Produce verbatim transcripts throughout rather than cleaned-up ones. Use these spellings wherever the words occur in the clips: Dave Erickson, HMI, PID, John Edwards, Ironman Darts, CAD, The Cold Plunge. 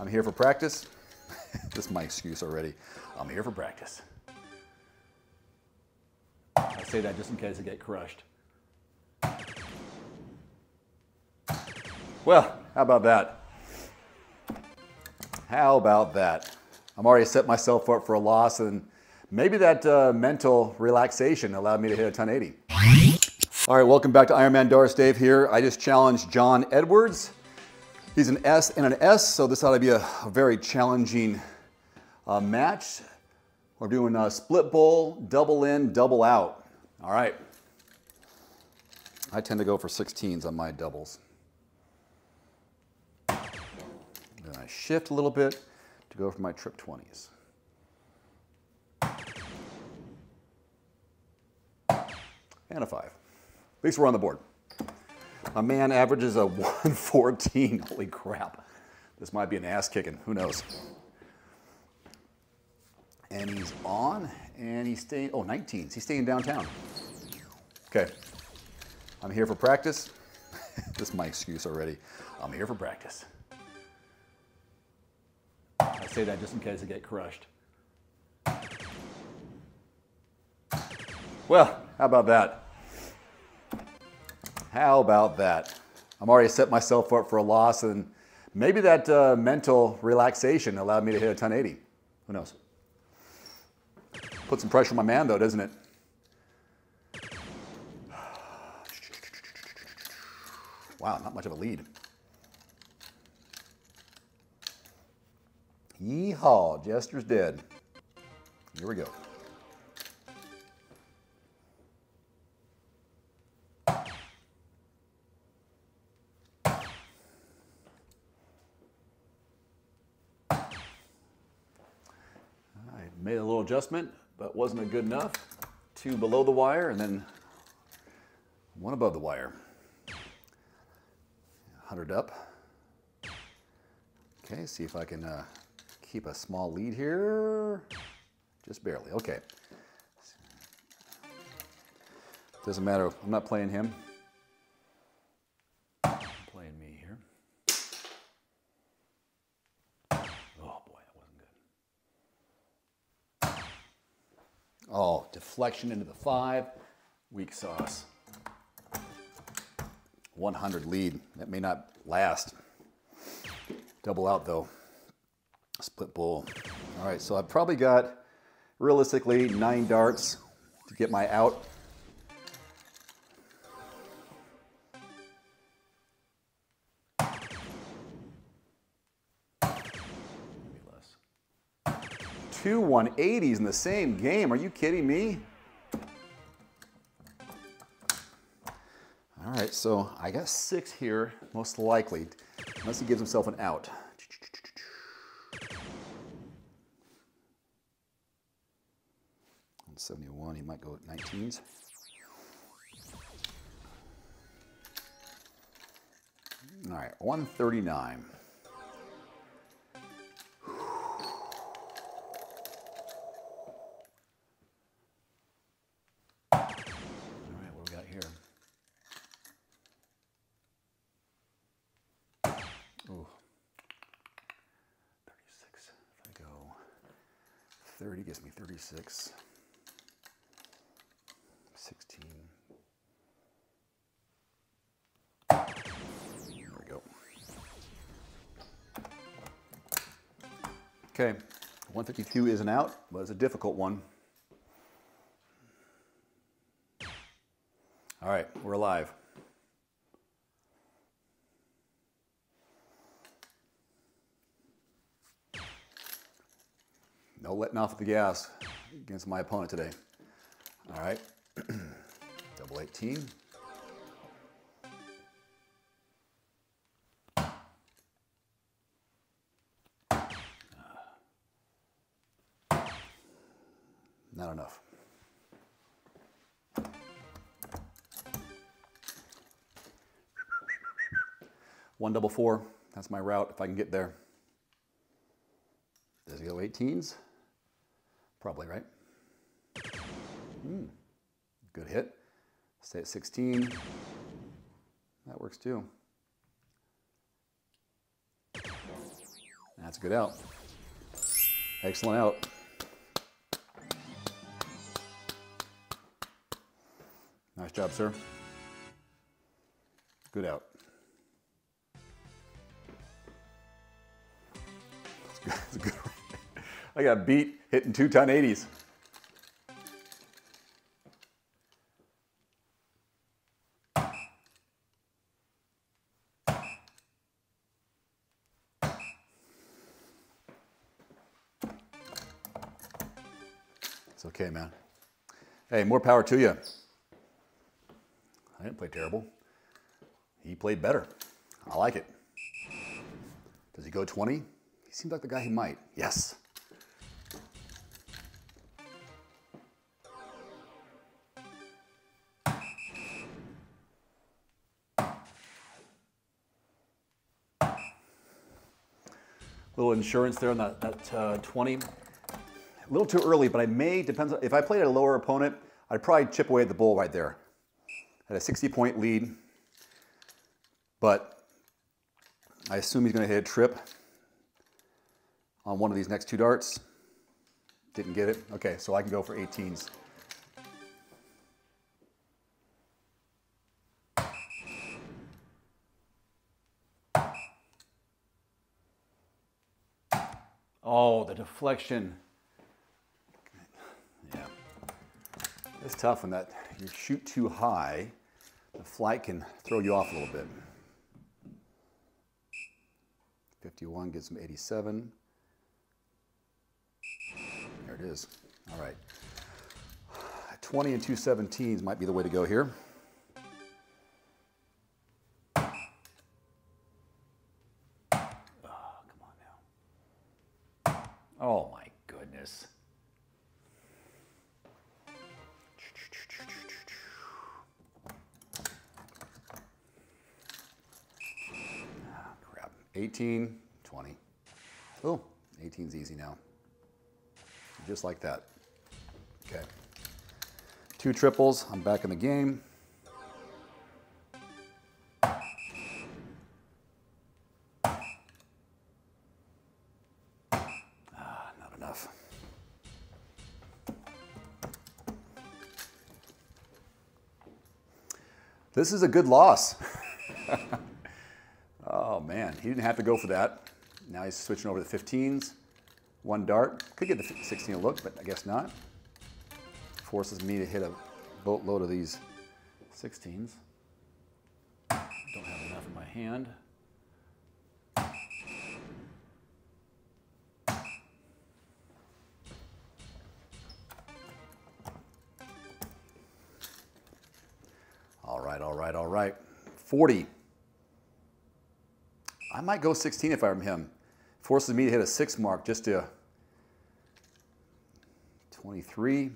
I'm here for practice. This is my excuse already. I'm here for practice. I say that just in case I get crushed. Well, how about that? How about that? I'm already set myself up for a loss, and maybe that uh, mental relaxation allowed me to hit a ten eighty. All right, welcome back to Ironman Darts. Dave here. I just challenged John Edwards. He's an S and an S, so this ought to be a very challenging uh, match. We're doing a split bowl, double in, double out. All right. I tend to go for sixteens on my doubles. Then I shift a little bit to go for my trip twenties. And a five. At least we're on the board. A man averages a one fourteen. Holy crap. This might be an ass kicking. Who knows? And he's on, and he's staying, oh, nineteens. He's staying downtown. Okay. I'm here for practice. This is my excuse already. I'm here for practice. I say that just in case I get crushed. Well, how about that? How about that? I'm already set myself up for a loss, and maybe that uh, mental relaxation allowed me to hit a ten eighty. Who knows? Put some pressure on my man though, doesn't it? Wow, not much of a lead. Yeehaw, Jester's dead. Here we go. I made a little adjustment, but wasn't good enough. Two below the wire and then one above the wire. one hundred up. Okay, see if I can uh, keep a small lead here. Just barely, okay. Doesn't matter, I'm not playing him. I'm playing me here. Oh boy, that wasn't good. Oh, deflection into the five, weak sauce. one hundred lead, that may not last. Double out though, split bowl. All right, so I've probably got, realistically, nine darts to get my out. Two one eighties in the same game, are you kidding me? All right, so I got six here, most likely, unless he gives himself an out. one seventy-one, he might go at nineteens. All right, one thirty-nine. thirty gives me thirty-six, sixteen, there we go. Okay, one fifty-two isn't out, but it's a difficult one. All right, we're alive. No letting off the gas against my opponent today. All right, double eighteen. Not enough. One double four, that's my route if I can get there. Does he go eighteens? Probably, right? Mm, good hit. Stay at sixteen. That works too. That's a good out. Excellent out. Nice job, sir. Good out. That's good. That's a good one. I got beat hitting two ton eighties. It's okay, man. Hey, more power to you. I didn't play terrible. He played better. I like it. Does he go twenty? He seems like the guy who might. Yes. Little insurance there on that, that uh, twenty. A little too early, but I may, depends on, if I played a lower opponent, I'd probably chip away at the bull right there. At a sixty point lead. But I assume he's going to hit a trip on one of these next two darts. Didn't get it. Okay, so I can go for eighteens. Oh, the deflection. Yeah. It's tough when that you shoot too high. The flight can throw you off a little bit. fifty-one gives him eighty-seven. There it is. All right. twenty and two seventeens might be the way to go here. Oh, come on now. Oh, my goodness. eighteen, twenty. Oh, eighteen's easy now. Just like that. Okay. Two triples. I'm back in the game. Ah, not enough. This is a good loss. Oh man, he didn't have to go for that. Now he's switching over to the fifteens. One dart. Could get the sixteen a look, but I guess not. Forces me to hit a boatload of these sixteens. Don't have enough in my hand. All right, all right, all right. forty. I might go sixteen if I'm him. Forces me to hit a six mark just to twenty-three.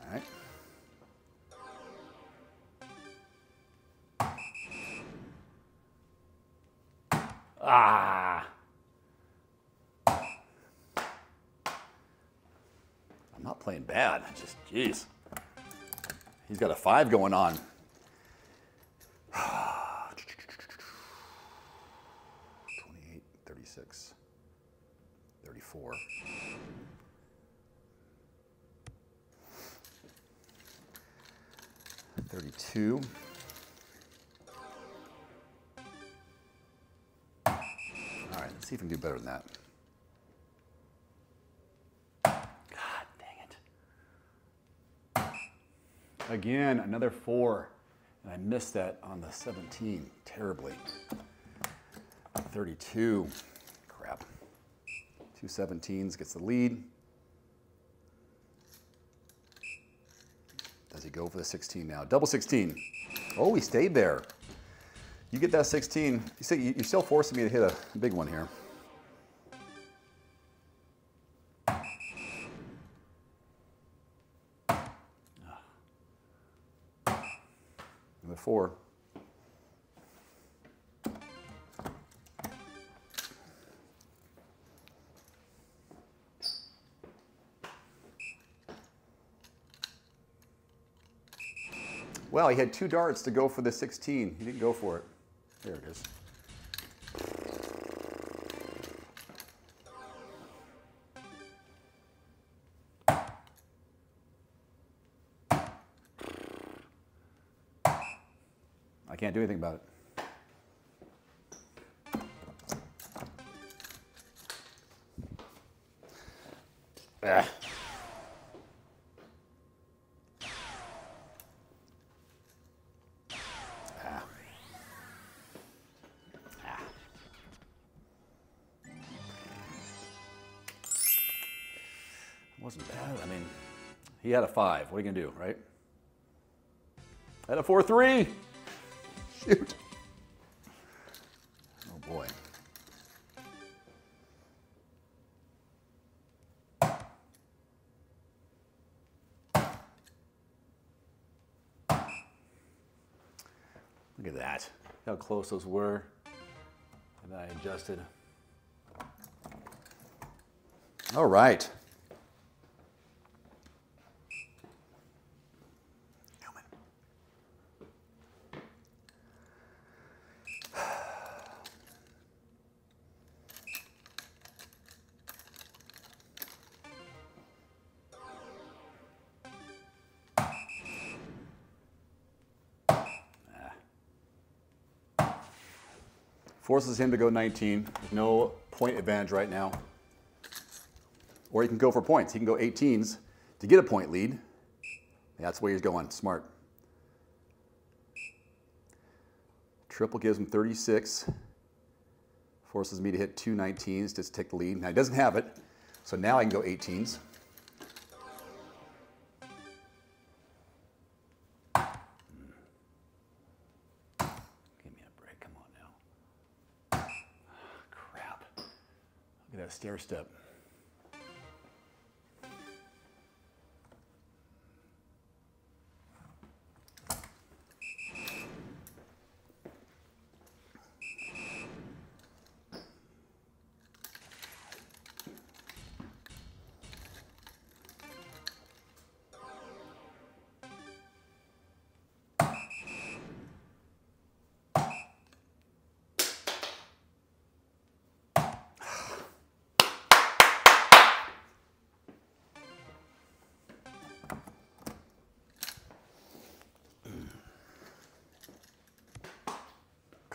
All right. Ah. I'm not playing bad. I just, geez. He's got a five going on. thirty-eight, thirty-six, thirty-four. thirty-two. All right, let's see if we can do better than that. God dang it. Again, another four. And I missed that on the seventeen terribly. thirty-two. Crap. two seventeens gets the lead. Does he go for the sixteen now? Double sixteen. Oh, he stayed there. You get that sixteen. You see, you're still forcing me to hit a big one here. Number four. Wow, he had two darts to go for the sixteen. He didn't go for it. There it is. I can't do anything about it. Ah. Ah. Ah. It wasn't bad. I mean, he had a five. What are you gonna do, right? I had a four three. Shoot. Oh boy. Look at that. How close those were. And I adjusted. All right. Forces him to go nineteen. No point advantage right now. Or he can go for points. He can go eighteens to get a point lead. That's where he's going. Smart. Triple gives him thirty-six. Forces me to hit two nineteens to take the lead. Now he doesn't have it. So now I can go eighteens. Stair step.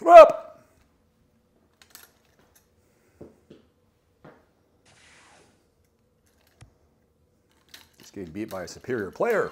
Up. Just getting beat by a superior player.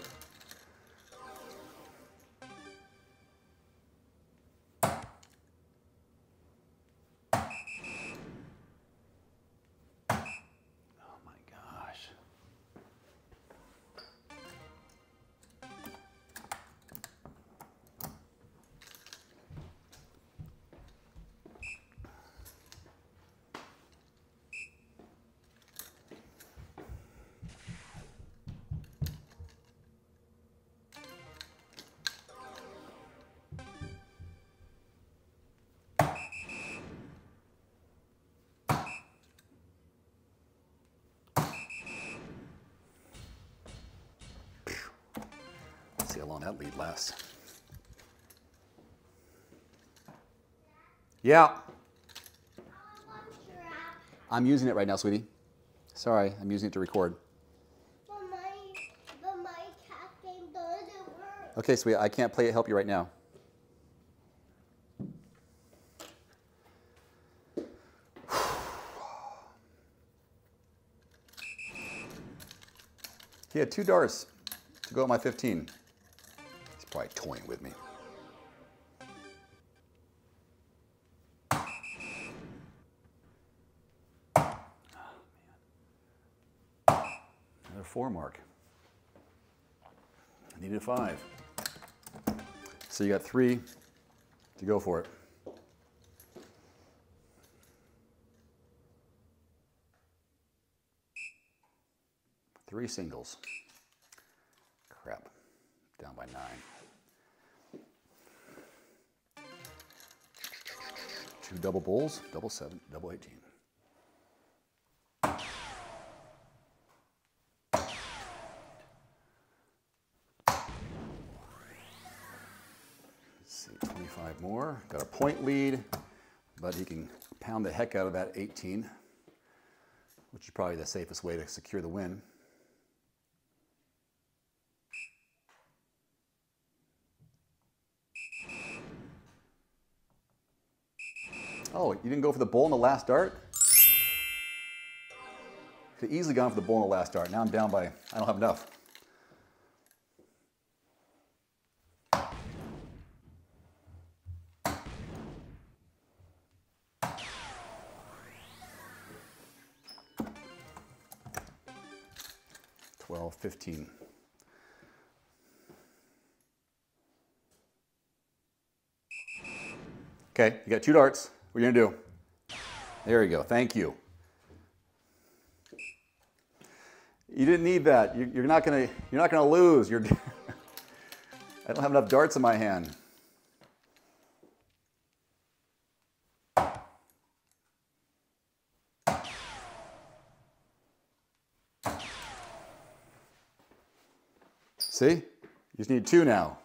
See how long that lead lasts. Yeah. I'm using it right now, sweetie. Sorry, I'm using it to record. But my, but my cat game doesn't work. Okay, sweetie, I can't play it. Help you right now. He had two darts to go at my fifteen. Probably toying with me. Oh, man. Another four mark. I needed a five. So you got three to go for it. Three singles. Crap. Down by nine. Two double bowls, double seven, double eighteen. Let's see, twenty-five more. Got a point lead, but he can pound the heck out of that eighteen, which is probably the safest way to secure the win. Oh, you didn't go for the bowl in the last dart? Could have easily gone for the bowl in the last dart. Now I'm down by, I don't have enough. twelve, fifteen. Okay, you got two darts. What are you gonna do? There you go, thank you. You didn't need that. You, you're not gonna, you're not gonna lose. You're I don't have enough darts in my hand. See? You just need two now.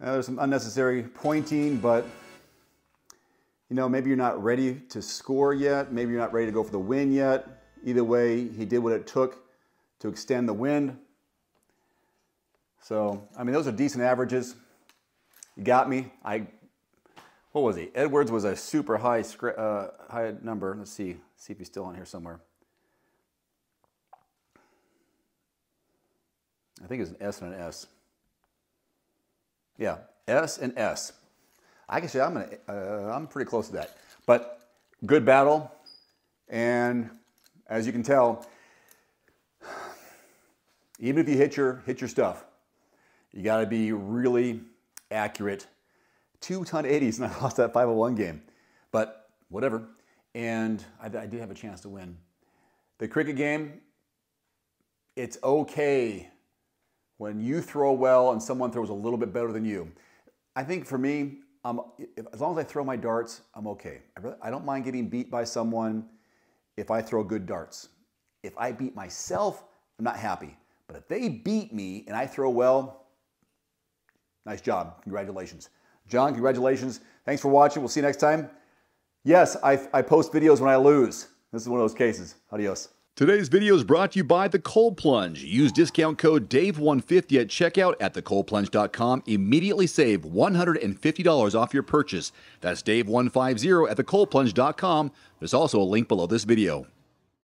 Now, there's some unnecessary pointing, but you know, maybe you're not ready to score yet. Maybe you're not ready to go for the win yet. Either way, he did what it took to extend the win. So, I mean, those are decent averages. You got me. I, what was he? Edwards was a super high, uh, high number. Let's see, Let's see if he's still on here somewhere. I think it's an S and an S. Yeah, S and S. I can say I'm gonna, uh, I'm pretty close to that. But good battle, and as you can tell, even if you hit your hit your stuff, you got to be really accurate. Two ton eighties, and I lost that five oh one game, but whatever. And I, I do have a chance to win. The cricket game, it's okay when you throw well and someone throws a little bit better than you. I think for me, um, if, as long as I throw my darts, I'm okay. I, really, I don't mind getting beat by someone if I throw good darts. If I beat myself, I'm not happy. But if they beat me and I throw well, nice job, congratulations. John, congratulations. Thanks for watching, we'll see you next time. Yes, I, I post videos when I lose. This is one of those cases. Adios. Today's video is brought to you by The Cold Plunge. Use discount code Dave one fifty at checkout at the cold plunge dot com. Immediately save one hundred fifty dollars off your purchase. That's Dave one fifty at the cold plunge dot com. There's also a link below this video.